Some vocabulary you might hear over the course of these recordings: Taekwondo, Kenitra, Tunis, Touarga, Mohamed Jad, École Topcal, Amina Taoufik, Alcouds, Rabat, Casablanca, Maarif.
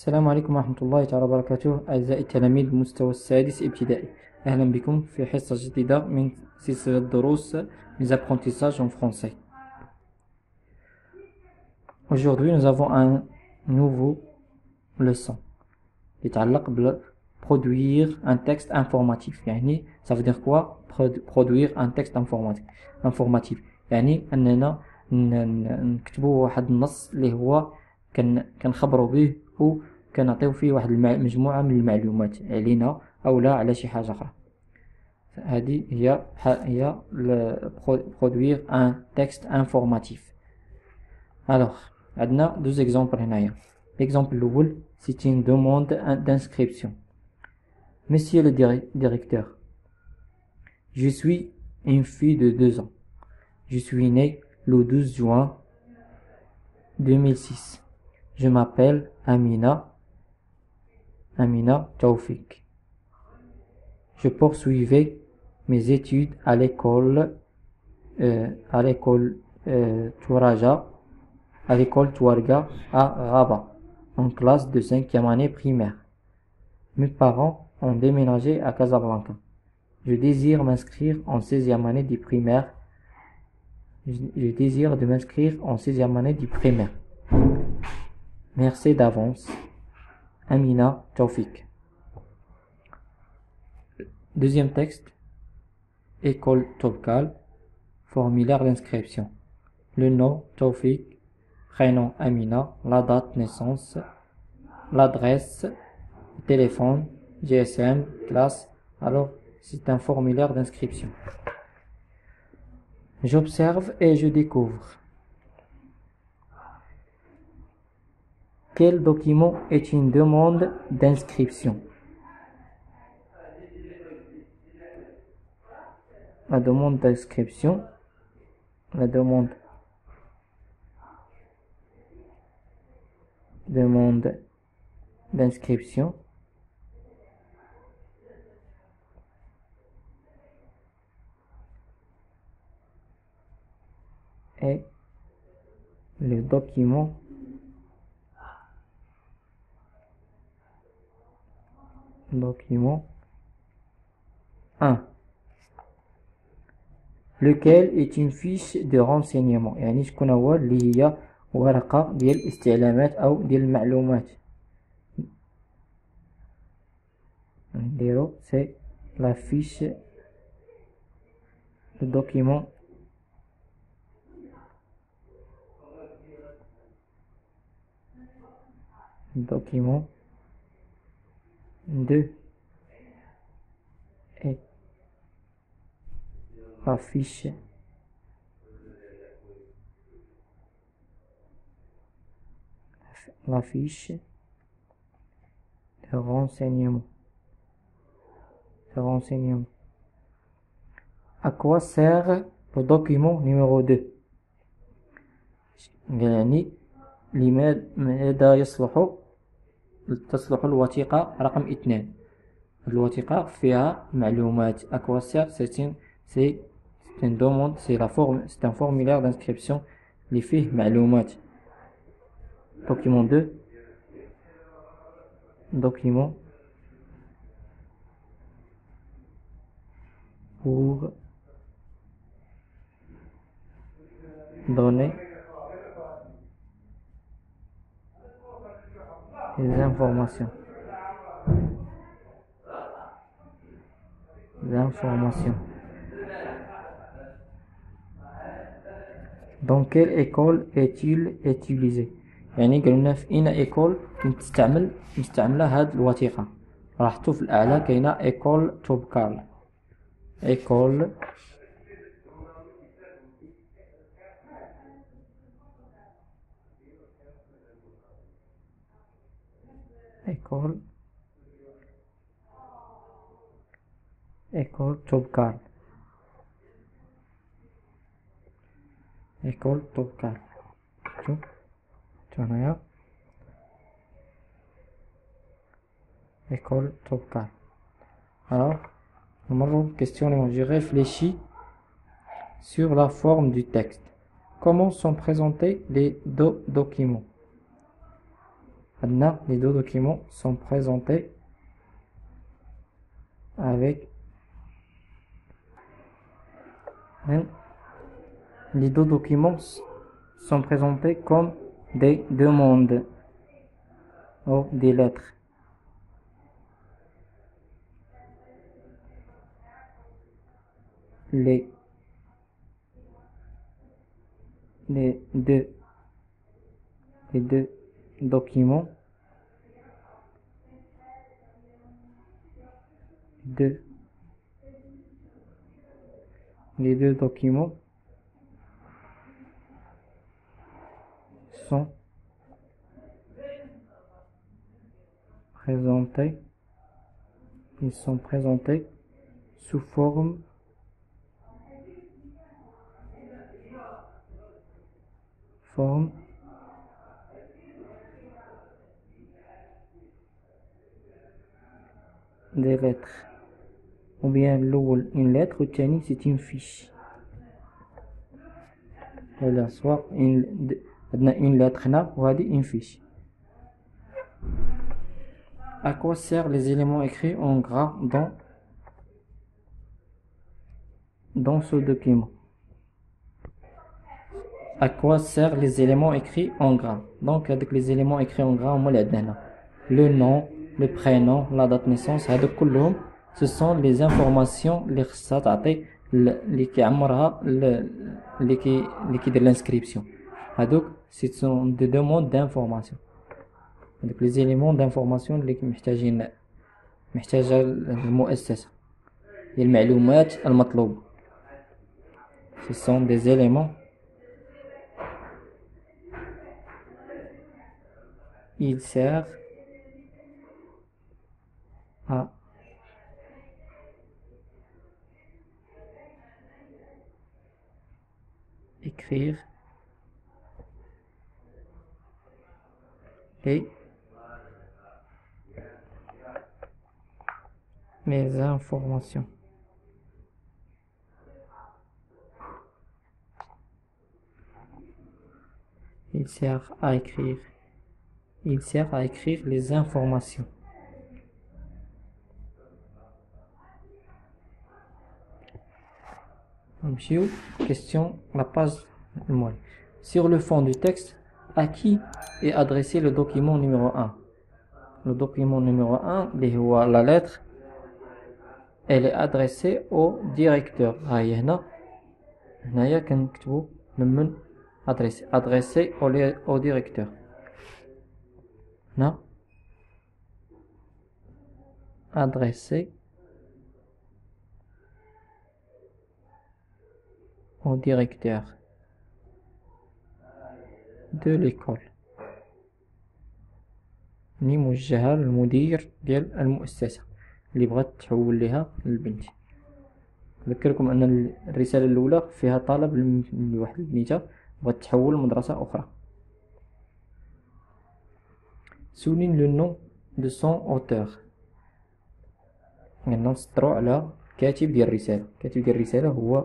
السلام عليكم ورحمة الله تعالى وبركاته أعزائي التلاميذ مستوى السادس ابتدائي أهلا بكم في حصة جديدة من سلسلة دروس les apprentissages en français. Aujourd'hui nous avons un nouveau leçon يتعلق بproduire un texte informatif. يعني ça veut dire quoi produire un texte informatif. يعني أننا نكتبوا واحد النص اللي هو كنخبروا به أو كنعطيو فيه واحد مجموعة من المعلومات علينا أو لا على شي حاجة أخرى. هذه هي produire un texte informatif. Alors عندنا deux exemples هنايا. L'exemple الأول c'est une demande d'inscription. Monsieur le directeur, je suis une fille de 2 ans. Je suis née le 12 juin 2006. Je m'appelle Amina Taoufik. Je poursuivais mes études à l'école Touarga à Rabat, en classe de 5e année primaire. Mes parents ont déménagé à Casablanca. Je désire m'inscrire en 16e année du primaire. Merci d'avance, Amina Taoufik. Deuxième texte, École Topcal, formulaire d'inscription. Le nom Taoufik, prénom Amina, la date naissance, l'adresse, téléphone, GSM, classe. Alors, c'est un formulaire d'inscription. J'observe et je découvre. Quel document est une demande d'inscription? La demande d'inscription. Et le document document 1, lequel est une fiche de renseignement. يعني شكون هو اللي هي ورقة ديال استعلامات أو ديال المعلومات. نديرو سي لا فيش document 2 et la fiche de renseignement. À quoi sert le document numéro 2? يعني لماذا تصلح الوثيقة رقم 2؟ الوثيقة فيها معلومات. أكواسير سيتين دوموند سي لا فورم سيتين فورميلار دانسكريبسيون اللي فيه معلومات. دوكيمون 2 دوكيمون pour donner les informations. Dans quelle école est-il utilisé? يعني قلنا في اين ايكول نستعمل هاد الوثيقة. راحتو في الاعلى كاينه ايكول توبكال. École Topcal. Alors, une question, j'ai réfléchi sur la forme du texte. Comment sont présentés les documents? Maintenant, les deux documents sont présentés avec comme des demandes ou des lettres. Les deux documents les deux documents sont présentés sous forme des lettres, ou bien l'oul une lettre, ou tani c'est une fiche. Voilà, soit une lettre là, ou une fiche. À quoi servent les éléments écrits en gras dans ce document? À quoi servent les éléments écrits en gras? Donc, avec les éléments écrits en gras, on met le nom, le prénom, la date de naissance, ce sont les informations qui de l'inscription. Donc, ce sont des demandes d'information. Donc, les éléments d'information qui ce sont des éléments. Ils servent à écrire les informations. Il sert à écrire les informations. Question, la page molle. Sur le fond du texte, à qui est adressé le document numéro 1? Le document numéro 1, la lettre, elle est adressée au directeur. Adressée au directeur. Adressé au directeur de l'école. Ni موجهة للمدير ديال المؤسسة اللي بغات تحول لها البنت. نذكركم ان الرسالة الاولى فيها طلب لواحد البنت بغات تحول لمدرسة اخرى. Souligne le nom de son auteur. Maintenant, c'est trop là. كاتب ديال الرسالة. كاتب ديال الرسالة هو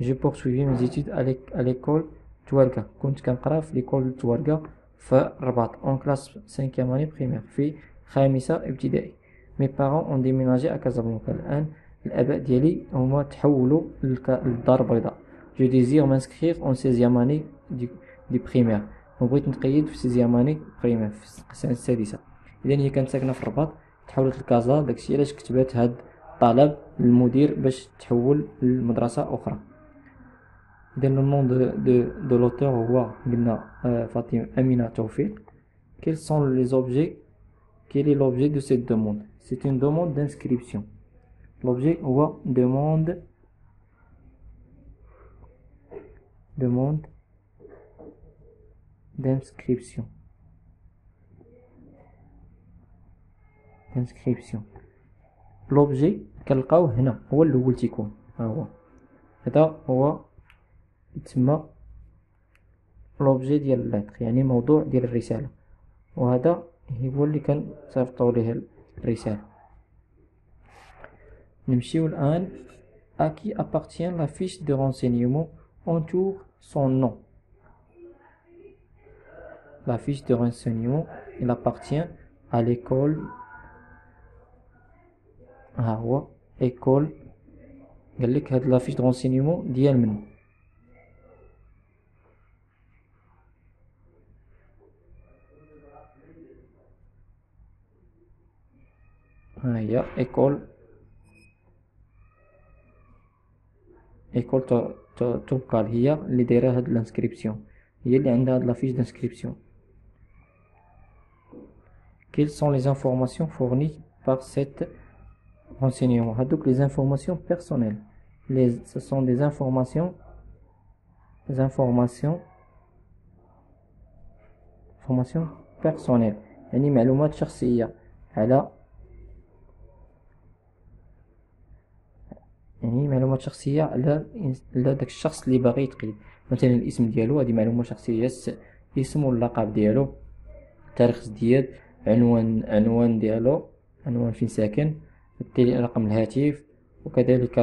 J'ai poursuivi mes études à l'école Touarga. كنت كنقرا في l'école Touarga في رباط en classe 5e année primaire في خامسة ابتدائي. Mes parents ont déménagé à Casablanca. الآن الآباء ديالي هما تحولوا للدار البيضاء. Je désire m'inscrire en 16e année du primaire. بغيت نقيد في 16 ماني بريمير في السنه السادسه. اذا هي كانت ساكنه في الرباط تحولت لكازا. داكشي علاش كتبات هاد الطلب للمدير باش تحول لمدرسه اخرى. اذا لو نون دو لوتور هو قلنا فاطمه امينه توفيق. كيل سون لي زوبجي كيل لي لوبجي دو سيت دوموند؟ سي اون دوموند دانسكريبسيون. لوبجي هو دوموند d'inscription. inscription. L'objet كنلقاوه هنا هو الاول تيكون ها هو هذا هو يتسمى لوبجي ديال اللاتر يعني موضوع ديال الرساله وهذا هو اللي كنصيفطوا ليه الرساله. نمشيو الان à qui appartient la fiche de renseignement entoure son nom. La fiche de renseignement elle appartient à l'école école قال لك هاد لا فيش دو رونسينيمون ديال منو ها هي ايكول توبكال هي اللي دايره هاد لانسكريبسيون هي اللي عندها هاد لا فيش دانسكريبسيون. Quelles sont les informations fournies par cette renseignement. Donc les informations personnelles. Ce sont des informations personnelles. يعني معلومات شخصية على يعني معلومات شخصية على داك الشخص اللي باغي يتقيد. مثلا الاسم ديالو هذه معلومة شخصية اسم واللقب ديالو تاريخ ديال عنوان ديالو عنوان فين ساكن رقم الهاتف وكذلك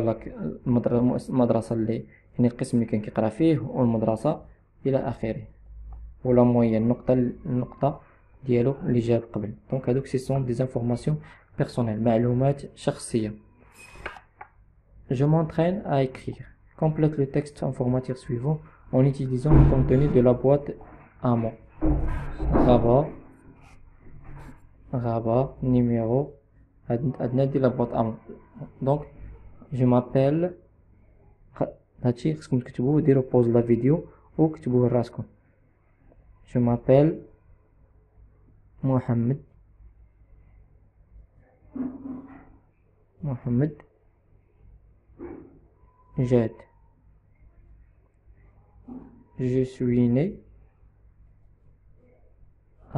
المدرسة اللي يعني القسم اللي كان كيقرا فيه والمدرسة إلى آخره ولا مويا النقطة ديالو اللي جاب قبل. دونك هادوك سي سون دي انفورماسيون بيرسونيل معلومات شخصية. Je m'entraîne à écrire. Complète le texte informatif suivant en utilisant le contenu de la boîte à mots. Rabat numéro. Donc, je m'appelle. La vidéo ou je m'appelle Mohamed Jad. Je suis né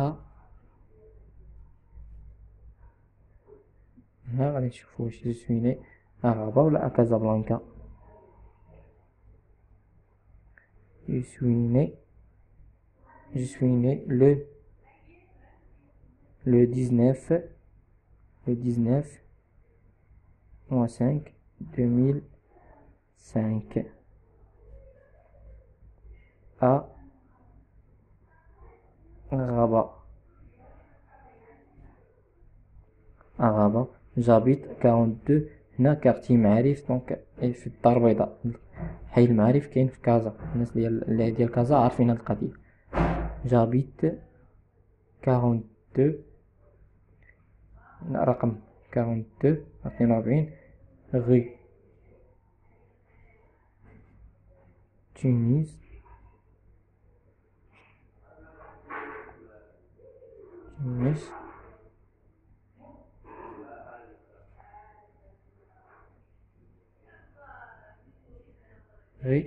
à je suis né à Rabat ou à Casablanca. Je suis né le 19 mois 5 2005 à Rabat. J'habite 42 هنا كارتي معارف دونك في الدار البيضاء حي المعارف كاين في كازا الناس ديال كازا عارفين هاد القضيه. جابيت 42 رقم 42 غي تونس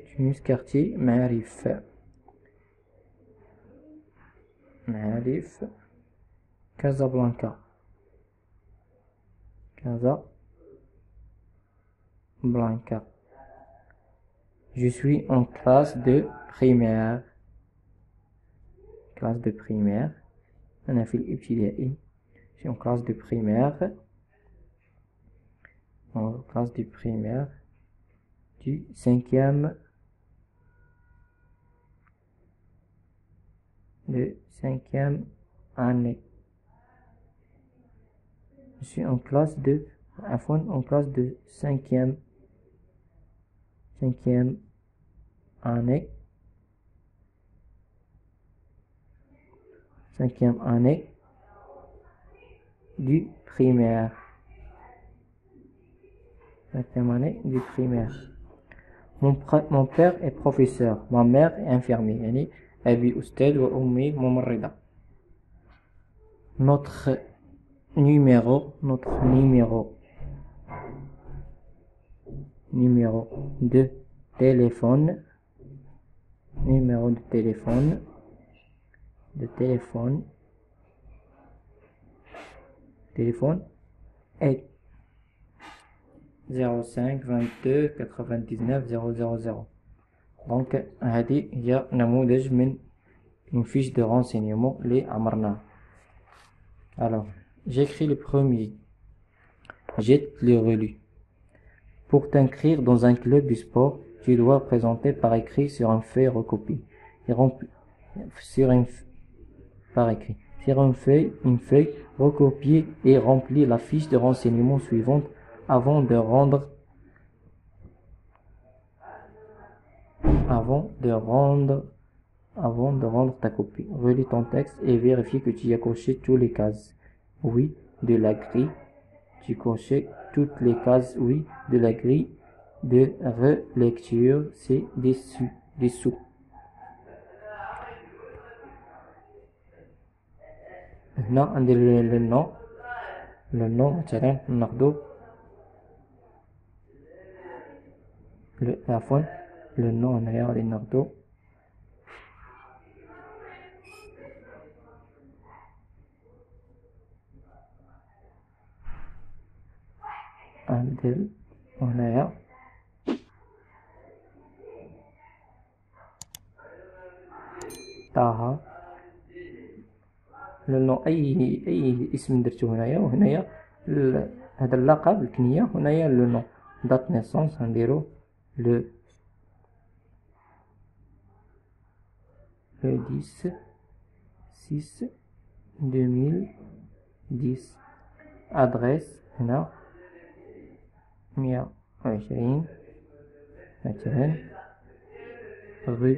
Tunis quartier Maarif Casablanca. Je suis en classe de primaire أنا في الابتدائي. Je suis en classe de primaire du 5e année. Je suis en classe de 5e année. 5e année du primaire. 5e année du primaire. Mon père est professeur, ma mère est infirmière. Yani, abi oustad wa ummi mumarrida. Notre numéro de téléphone. Téléphone et 05 22 99 000. Donc, هذه هي نموذج من une fiche de renseignement les Amarna. Alors, j'écris le premier. J'ai le relu. Pour t'inscrire dans un club du sport, tu dois présenter par écrit sur un feuille recopié. Sur une feuille recopiée et remplis la fiche de renseignement suivante avant de rendre ta copie. Relis ton texte et vérifie que tu as coché toutes les cases oui de la grille. Tu coches toutes les cases oui de la grille de relecture c'est dessous. هنا عندي le nom مثلا ناخذ عفوا le nom هنايا غادي ناخذ عندي هنايا طه لانه اي اسم درتو هنايا وهنايا هذا اللقب الكنيه هنايا لو نو دات نيسونس نديرو لو 10 6 2010 ادريس هنا 120 مثلا rue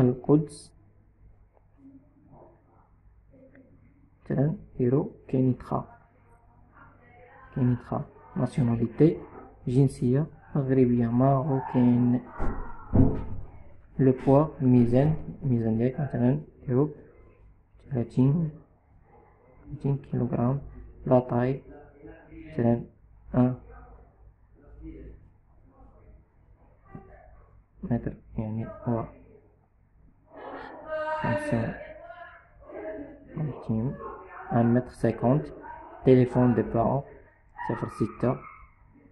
Alcouds héros Kenitra nationalité Jinsia Agribia marocaine le poids mizan héros latine 10 kg la taille 1 متر يعني هو 5 1 متر 50 تليفون دي بارون 06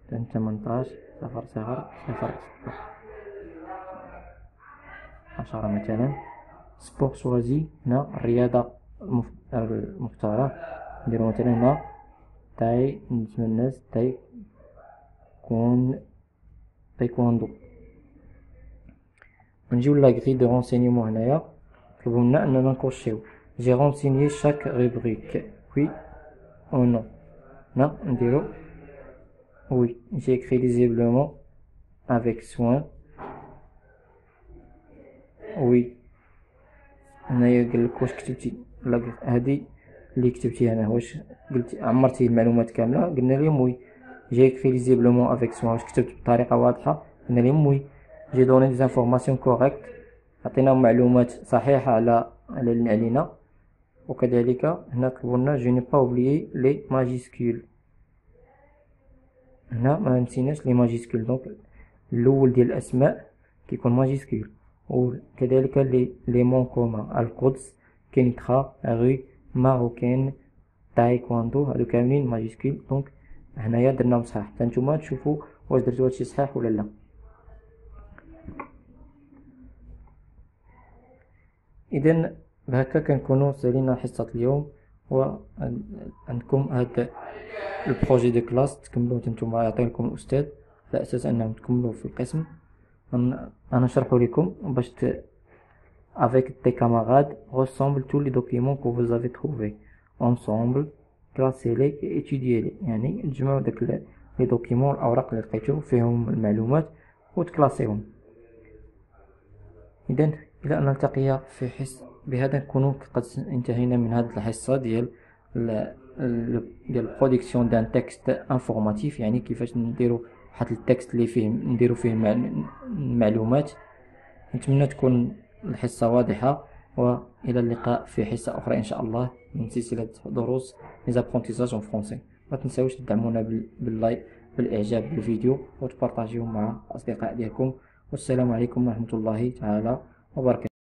18 00 10 مثلا سبور شوازي هنا الرياضة المختارة نديرو مثلا هنا تاي بالنسبة للناس تايكوندو نجيو لا grille de renseignement هنايا طلبونا اننا نكوشيو j'ai renseigné chaque rubrique oui ou non هنا نديرو oui j'ai écrit lisiblement avec soin oui هنايا قالك واش كتبتي هادي اللي كتبتي انا واش قلتي عمرتي المعلومات كامله قلنا لهم oui j'ai écrit lisiblement avec soin واش كتبت بطريقه واضحه قلنا لهم oui. J'ai donné des informations correctes. Atteint un معلومات صحيحة على النعلينا. وكذلك هنا كتبنا je n'ai pas oublié les majuscules. هنا ما نسيناش les majuscules. Donc الأول ديال الأسماء كيكون majuscule. وكذلك les noms communs. القدس كينترا rue marocaine تايكواندو هادو كاملين majuscule. Donc هنايا درناهم صح. تنتوما تشوفوا واش درتو هادشي صحيح ولا لا. إذن بهكا كنكونو سالينا حصة اليوم وعندكم هاد البروجي دو كلاس تكملوه نتوما يعطيلكم الأستاذ على أساس أنهم تكملوه في القسم أنا نشرحو ليكم باش avec tes camarades ressemble tous les documents que vous avez trouvés ensemble classez-les et étudiez-les يعني تجمعو داك لي دوكيمون الأوراق لي لقيتو فيهم المعلومات وتكلاسيهم إذن إلى أن نلتقي في حصة بهذا نكون قد انتهينا من هذه الحصة ديال البرودكسيون دان تكست انفورماتيف يعني كيفاش نديرو واحد التكست اللي فيه نديرو فيه المعلومات نتمنى تكون الحصة واضحة وإلى اللقاء في حصة أخرى إن شاء الله من سلسلة دروس لي زابرونتيزاج اون فرونسي ما تنساوش تدعمونا باللايك بالإعجاب بالفيديو وتبارطاجيوه مع الأصدقاء ديالكم والسلام عليكم ورحمة الله تعالى وبركاته.